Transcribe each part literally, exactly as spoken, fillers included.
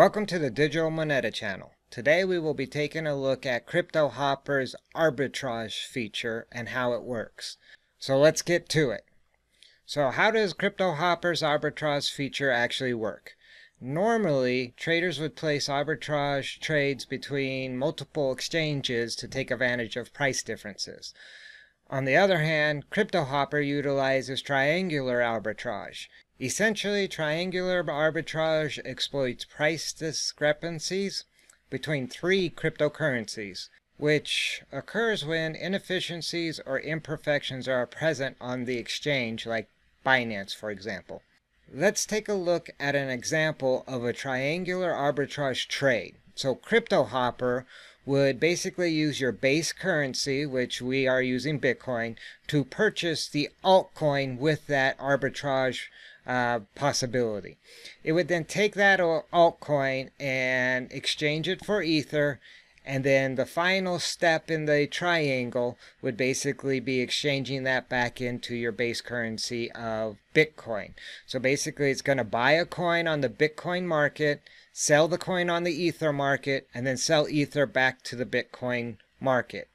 Welcome to the Digital Moneta channel. Today we will be taking a look at CryptoHopper's arbitrage feature and how it works. So let's get to it. So how does CryptoHopper's arbitrage feature actually work? Normally, traders would place arbitrage trades between multiple exchanges to take advantage of price differences. On the other hand, CryptoHopper utilizes triangular arbitrage. Essentially, triangular arbitrage exploits price discrepancies between three cryptocurrencies, which occurs when inefficiencies or imperfections are present on the exchange, like Binance, for example. Let's take a look at an example of a triangular arbitrage trade. So CryptoHopper would basically use your base currency, which we are using Bitcoin, to purchase the altcoin with that arbitrage uh, possibility. It would then take that altcoin and exchange it for Ether, and then the final step in the triangle would basically be exchanging that back into your base currency of Bitcoin. So basically it's going to buy a coin on the Bitcoin market, sell the coin on the Ether market, and then sell Ether back to the Bitcoin market.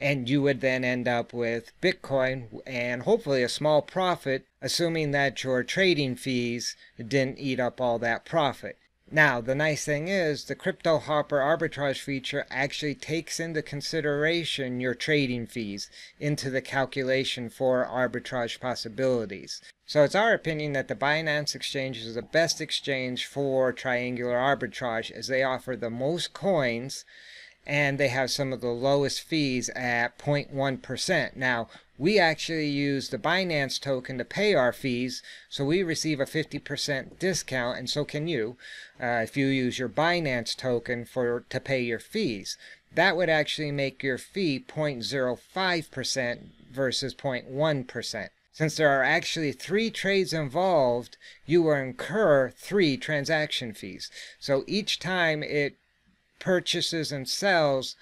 And you would then end up with Bitcoin and hopefully a small profit, assuming that your trading fees didn't eat up all that profit. Now, the nice thing is the CryptoHopper arbitrage feature actually takes into consideration your trading fees into the calculation for arbitrage possibilities. So it's our opinion that the Binance exchange is the best exchange for triangular arbitrage, as they offer the most coins and they have some of the lowest fees at zero point one percent. Now, we actually use the Binance token to pay our fees, so we receive a fifty percent discount, and so can you, uh, if you use your Binance token for to pay your fees. That would actually make your fee zero point zero five percent versus zero point one percent. Since there are actually three trades involved, you will incur three transaction fees. So each time it purchases and sells,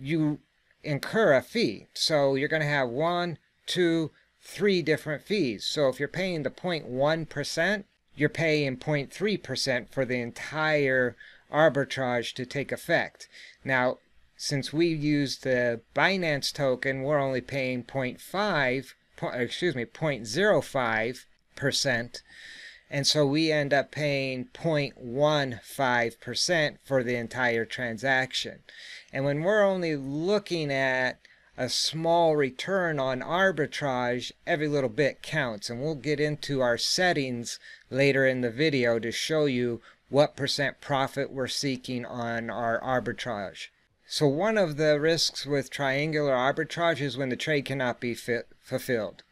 you incur a fee. So you're going to have one, two, three different fees. So if you're paying the zero point one percent, you're paying zero point three percent for the entire arbitrage to take effect. Now, since we use the Binance token, we're only paying zero point five, excuse me, zero point zero five percent. And so we end up paying zero point one five percent for the entire transaction. And when we're only looking at a small return on arbitrage, every little bit counts. And we'll get into our settings later in the video to show you what percent profit we're seeking on our arbitrage. So one of the risks with triangular arbitrage is when the trade cannot be fit, fulfilled.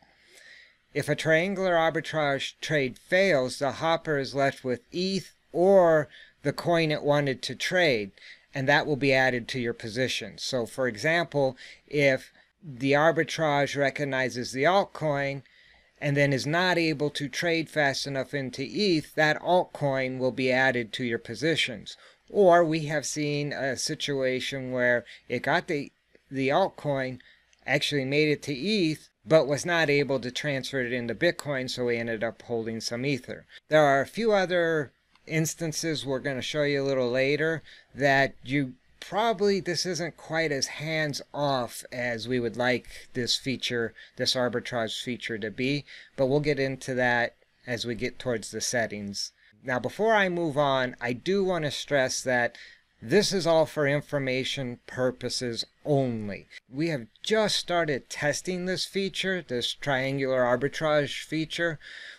If a triangular arbitrage trade fails, the hopper is left with E T H or the coin it wanted to trade, and that will be added to your position. So for example, if the arbitrage recognizes the altcoin and then is not able to trade fast enough into E T H, that altcoin will be added to your positions. Or we have seen a situation where it got the, the altcoin, actually made it to E T H, but was not able to transfer it into Bitcoin, so we ended up holding some Ether. There are a few other instances we're going to show you a little later that you probably, this isn't quite as hands-off as we would like this feature, this arbitrage feature to be, but we'll get into that as we get towards the settings. Now, before I move on, I do want to stress that this is all for information purposes only. We have just started testing this feature, this triangular arbitrage feature.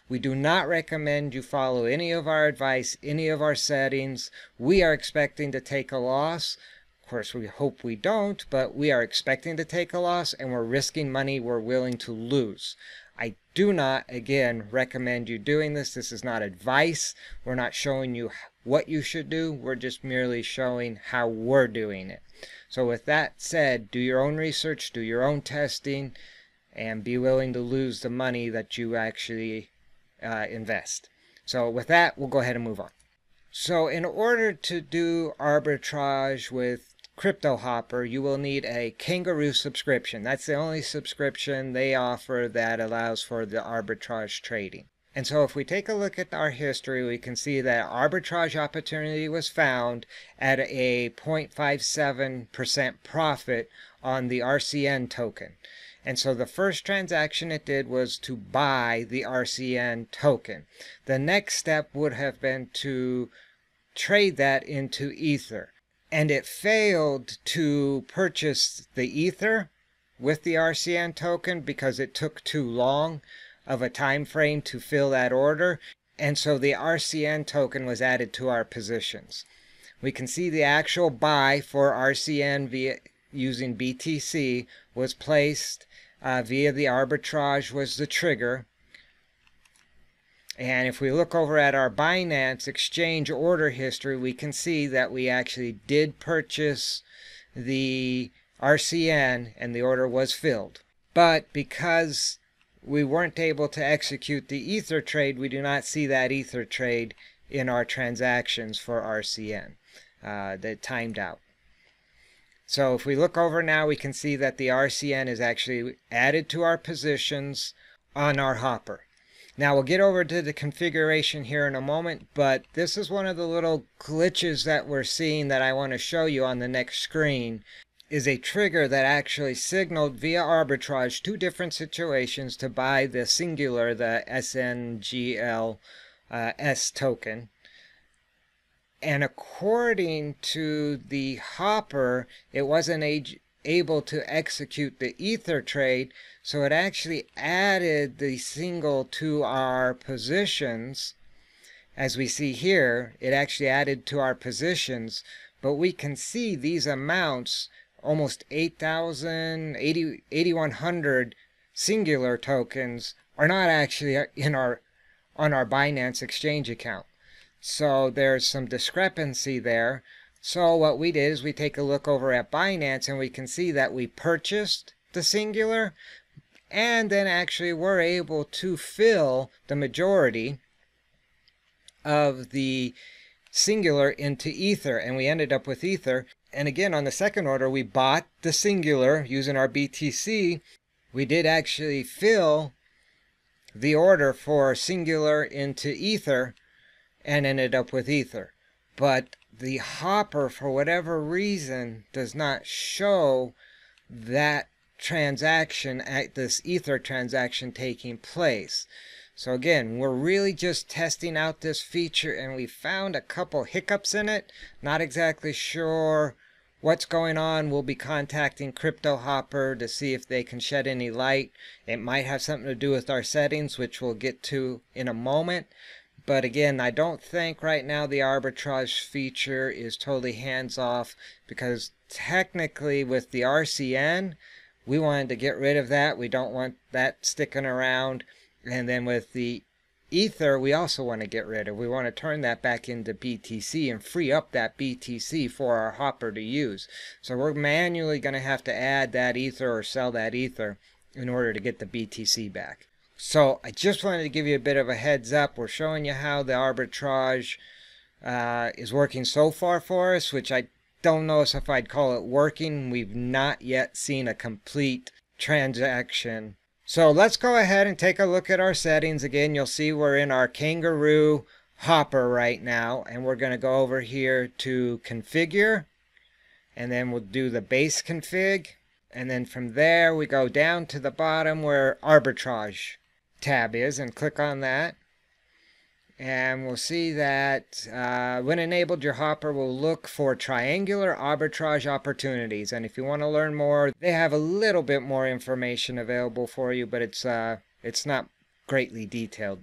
We do not recommend you follow any of our advice, any of our settings. We are expecting to take a loss. Of course, we hope we don't, but we are expecting to take a loss, and we're risking money we're willing to lose. I do not, again, recommend you doing this. This is not advice. We're not showing you what you should do. We're just merely showing how we're doing it. So with that said, do your own research, do your own testing, and be willing to lose the money that you actually uh, invest. So with that, we'll go ahead and move on. So in order to do arbitrage with CryptoHopper, you will need a Kangaroo subscription. That's the only subscription they offer that allows for the arbitrage trading. And so if we take a look at our history, we can see that arbitrage opportunity was found at a zero point five seven percent profit on the R C N token. And so the first transaction it did was to buy the R C N token. The next step would have been to trade that into Ether. And it failed to purchase the Ether with the R C N token because it took too long of a time frame to fill that order. And so the R C N token was added to our positions. We can see the actual buy for R C N via using B T C was placed uh, via the arbitrage was the trigger. And if we look over at our Binance exchange order history, we can see that we actually did purchase the R C N and the order was filled. But because we weren't able to execute the Ether trade, we do not see that Ether trade in our transactions for R C N uh, that timed out. So if we look over now, we can see that the R C N is actually added to our positions on our hopper. Now we'll get over to the configuration here in a moment, but this is one of the little glitches that we're seeing that I want to show you on the next screen, is a trigger that actually signaled via arbitrage two different situations to buy the singular, the S N G L S token. And according to the hopper, it wasn't able to execute the Ether trade, so it actually added the single to our positions. As we see here, it actually added to our positions, but we can see these amounts, almost eight thousand, eighty-one hundred singular tokens are not actually in our, on our Binance exchange account. So there's some discrepancy there. So what we did is we take a look over at Binance and we can see that we purchased the singular and then actually were able to fill the majority of the singular into Ether, and we ended up with Ether. And again, on the second order, we bought the singular using our B T C. We did actually fill the order for singular into Ether and ended up with Ether. But the hopper, for whatever reason, does not show that transaction, at this Ether transaction taking place. So again, we're really just testing out this feature, and we found a couple hiccups in it. Not exactly sure what's going on. We'll be contacting CryptoHopper to see if they can shed any light. It might have something to do with our settings, which we'll get to in a moment. But again, I don't think right now the arbitrage feature is totally hands-off, because technically with the R C N, we wanted to get rid of that. We don't want that sticking around. And then with the Ether, we also want to get rid of. We want to turn that back into B T C and free up that B T C for our hopper to use. So we're manually going to have to add that Ether or sell that Ether in order to get the B T C back. So I just wanted to give you a bit of a heads up. We're showing you how the arbitrage uh, is working so far for us, which I don't know if I'd call it working. We've not yet seen a complete transaction. So let's go ahead and take a look at our settings. Again, you'll see we're in our kangaroo hopper right now, and we're going to go over here to configure, and then we'll do the base config, and then from there we go down to the bottom where arbitrage tab is and click on that, and we'll see that uh, when enabled, your hopper will look for triangular arbitrage opportunities. And if you want to learn more, they have a little bit more information available for you, but it's uh, it's not greatly detailed,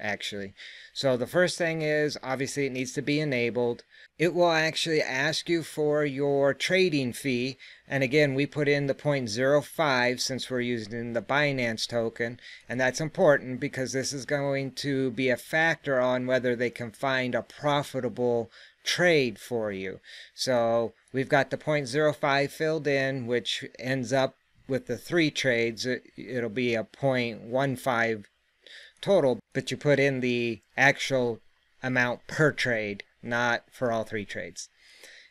actually. So the first thing is, obviously it needs to be enabled. It will actually ask you for your trading fee, and again, we put in the zero point zero five since we're using the Binance token, and that's important because this is going to be a factor on whether they can find a profitable trade for you. So we've got the zero point zero five filled in, which ends up with the three trades. It'll be a zero point one five total, but you put in the actual amount per trade, not for all three trades.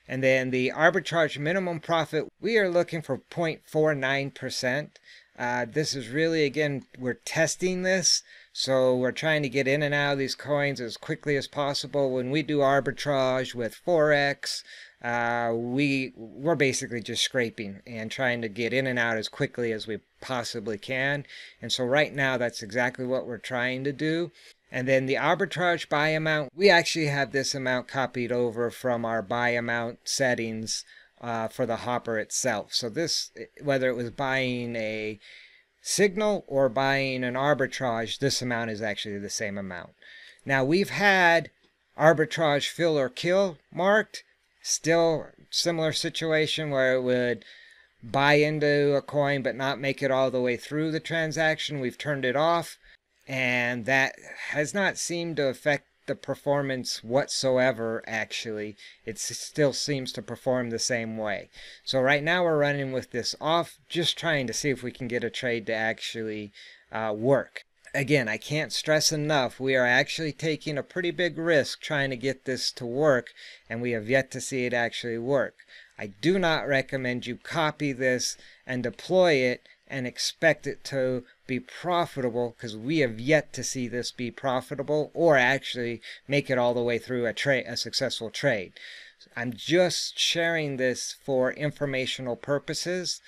And then the arbitrage minimum profit, we are looking for zero point four nine percent. Uh, this is really, again, we're testing this. So we're trying to get in and out of these coins as quickly as possible. When we do arbitrage with Forex, uh, we, we're basically just scraping and trying to get in and out as quickly as we possibly can. And so right now, that's exactly what we're trying to do. And then the arbitrage buy amount, we actually have this amount copied over from our buy amount settings uh, for the hopper itself. So this, whether it was buying a signal or buying an arbitrage, this amount is actually the same amount. Now we've had arbitrage fill or kill marked, still similar situation where it would buy into a coin but not make it all the way through the transaction. We've turned it off. And that has not seemed to affect the performance whatsoever, actually. It still seems to perform the same way. So right now we're running with this off, just trying to see if we can get a trade to actually uh, work. Again, I can't stress enough, we are actually taking a pretty big risk trying to get this to work, and we have yet to see it actually work. I do not recommend you copy this and deploy it and expect it to be profitable, because we have yet to see this be profitable or actually make it all the way through a trade, a successful trade. I'm just sharing this for informational purposes,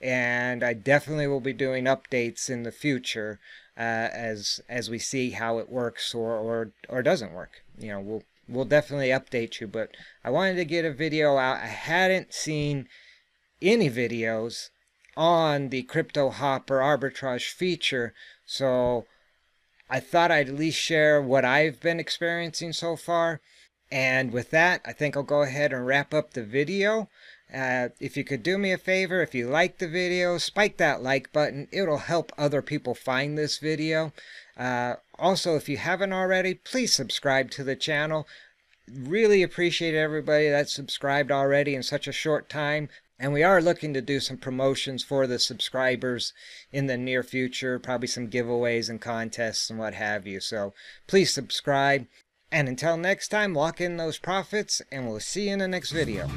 and I definitely will be doing updates in the future uh, as as we see how it works or or or doesn't work. You know, we'll we'll definitely update you. But I wanted to get a video out. I hadn't seen any videos on the CryptoHopper arbitrage feature, so I thought I'd at least share what I've been experiencing so far. And with that, I think I'll go ahead and wrap up the video. Uh, if you could do me a favor, if you like the video, spike that like button. It'll help other people find this video. Uh, also, if you haven't already, please subscribe to the channel. Really appreciate everybody that's subscribed already in such a short time. And we are looking to do some promotions for the subscribers in the near future, probably some giveaways and contests and what have you. So please subscribe. And until next time, lock in those profits, and we'll see you in the next video.